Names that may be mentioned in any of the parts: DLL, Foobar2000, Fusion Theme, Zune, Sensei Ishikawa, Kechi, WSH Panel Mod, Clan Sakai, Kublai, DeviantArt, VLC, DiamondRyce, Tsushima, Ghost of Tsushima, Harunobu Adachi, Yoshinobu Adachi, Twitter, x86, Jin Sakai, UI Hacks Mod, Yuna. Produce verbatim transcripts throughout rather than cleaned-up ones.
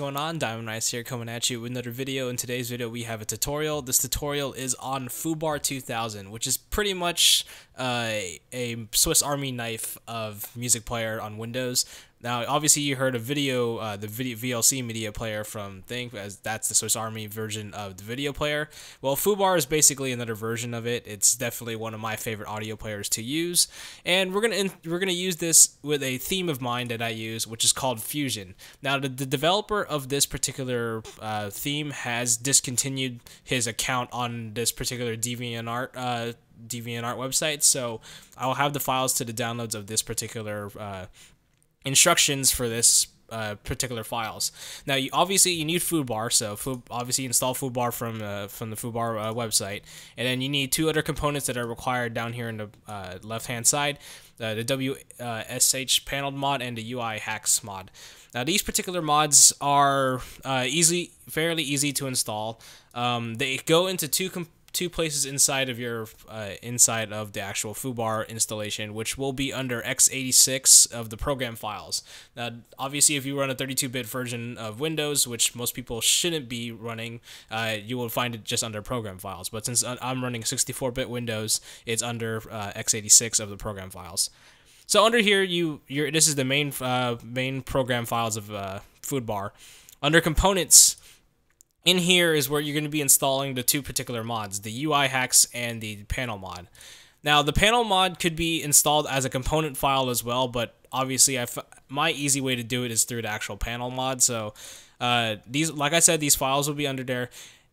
going on? DiamondRyce here, coming at you with another video. In today's video we have a tutorial. This tutorial is on Foobar two thousand, which is pretty much uh, a Swiss Army knife of music player on Windows. Now obviously you heard a video, uh, the video V L C media player from Think, as that's the Swiss Army version of the video player. Well, Foobar is basically another version of it. It's definitely one of my favorite audio players to use, and we're gonna we're gonna use this with a theme of mine that I use, which is called Fusion. Now the, the developer of this particular uh, theme has discontinued his account on this particular DeviantArt uh, DeviantArt website, so I'll have the files to the downloads of this particular. Uh, instructions for this uh, particular files. Now you obviously you need Foobar, so Foob, obviously install Foobar from uh, from the Foobar uh, website, and then you need two other components that are required down here in the uh, left hand side, uh, the W S H Panel Mod and the U I Hacks Mod. Now these particular mods are uh, easy, fairly easy to install. Um, they go into two components. Two places inside of your uh, inside of the actual Foobar installation, which will be under x eighty-six of the program files. Now, obviously, if you run a thirty-two bit version of Windows, which most people shouldn't be running, uh, you will find it just under program files. But since I'm running sixty-four bit Windows, it's under uh, x eighty-six of the program files. So under here, you your this is the main uh, main program files of uh, Foobar. Under components. In here is where you're going to be installing the two particular mods, the U I Hacks and the Panel Mod. Now, the Panel Mod could be installed as a component file as well, but obviously, I f my easy way to do it is through the actual Panel Mod. So, uh, these, like I said, these files will be under there.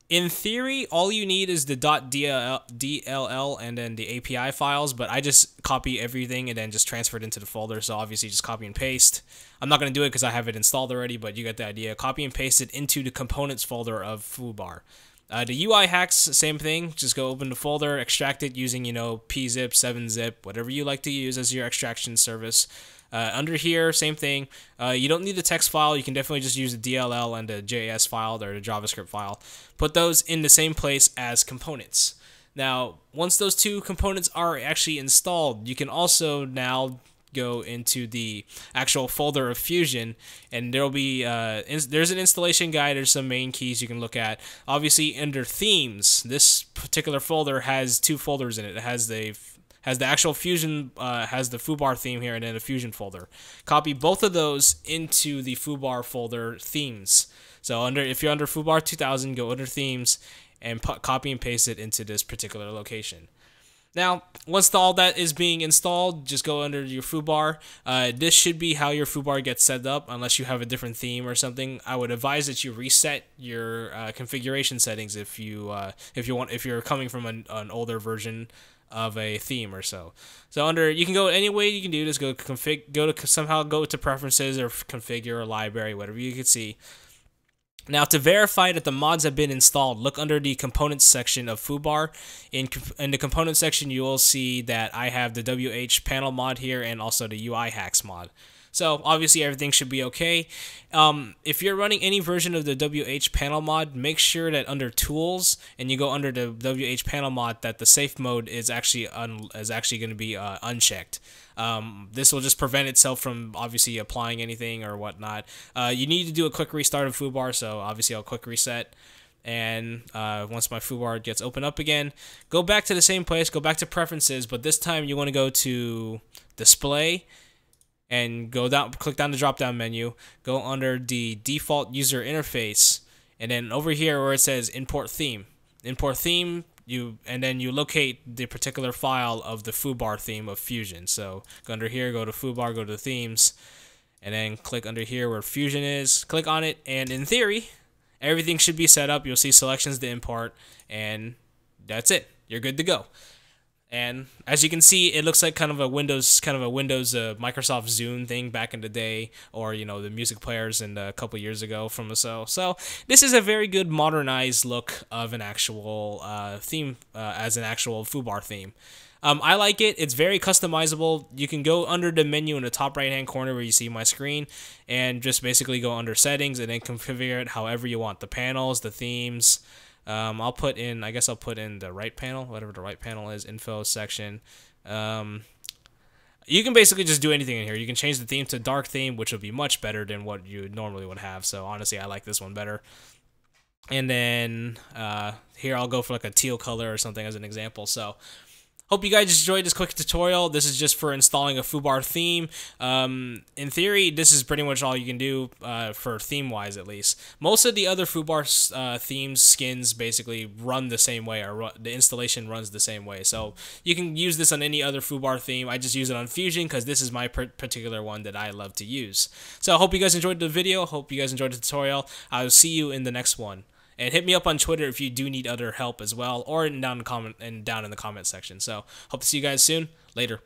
In theory, all you need is the .dll and then the A P I files, but I just copy everything and then just transfer it into the folder, so obviously just copy and paste. I'm not going to do it because I have it installed already, but you got the idea. Copy and paste it into the components folder of Foobar. Uh, the U I Hacks, same thing. Just go open the folder, extract it using, you know, pzip, seven zip, whatever you like to use as your extraction service. Uh, under here, same thing. Uh, you don't need the text file. You can definitely just use the D L L and the J S file or the JavaScript file. Put those in the same place as components. Now, once those two components are actually installed, you can also now go into the actual folder of Fusion, and there'll be uh, there's an installation guide. There's some main keys you can look at. Obviously, under themes, this particular folder has two folders in it. It has the Has the actual Fusion, uh, has the Foobar theme here, and then a Fusion folder. Copy both of those into the Foobar folder themes. So under, if you're under Foobar two thousand, go under themes and copy and paste it into this particular location. Now, once all that is being installed, just go under your Foobar. Uh, this should be how your Foobar gets set up, unless you have a different theme or something. I would advise that you reset your uh, configuration settings if you uh, if you want if you're coming from an, an older version of a theme or so. So under, you can go any way you can do this. Go config, go to somehow go to preferences or configure or library, whatever you can see. Now, to verify that the mods have been installed, look under the components section of Foobar. In, in the components section, you will see that I have the W H Panel Mod here and also the U I Hacks Mod. So obviously everything should be okay. Um, if you're running any version of the W H Panel Mod, make sure that under Tools and you go under the W H Panel Mod that the safe mode is actually un is actually going to be uh, unchecked. Um, this will just prevent itself from obviously applying anything or whatnot. Uh, you need to do a quick restart of Foobar, so obviously I'll quick reset. And uh, once my Foobar gets open up again, go back to the same place, go back to Preferences, but this time you want to go to Display. And go down, click down the drop down menu, go under the default user interface, and then over here where it says import theme, import theme, you and then you locate the particular file of the Foobar theme of Fusion. So go under here, go to Foobar, go to themes, and then click under here where Fusion is, click on it, and in theory, everything should be set up. You'll see selections to import, and that's it. You're good to go. And as you can see, it looks like kind of a Windows, kind of a Windows uh, Microsoft Zune thing back in the day, or you know the music players and a couple years ago from the so. So this is a very good modernized look of an actual uh, theme, uh, as an actual Foobar theme. Um, I like it. It's very customizable. You can go under the menu in the top right-hand corner where you see my screen, and just basically go under settings and then configure it however you want. The panels, the themes. Um, I'll put in, I guess I'll put in the right panel, whatever the right panel is, info section. Um, You can basically just do anything in here. You can change the theme to dark theme, which would be much better than what you normally would have. So honestly, I like this one better. And then uh, here I'll go for like a teal color or something as an example. So hope you guys enjoyed this quick tutorial. This is just for installing a Foobar theme. Um, in theory, this is pretty much all you can do uh, for theme-wise, at least. Most of the other Foobar uh, themes, skins, basically run the same way, or run, the installation runs the same way. So you can use this on any other Foobar theme. I just use it on Fusion because this is my particular one that I love to use. So I hope you guys enjoyed the video. Hope you guys enjoyed the tutorial. I'll see you in the next one. And hit me up on Twitter if you do need other help as well, or in down in comment and down in the comment section. So hope to see you guys soon. Later.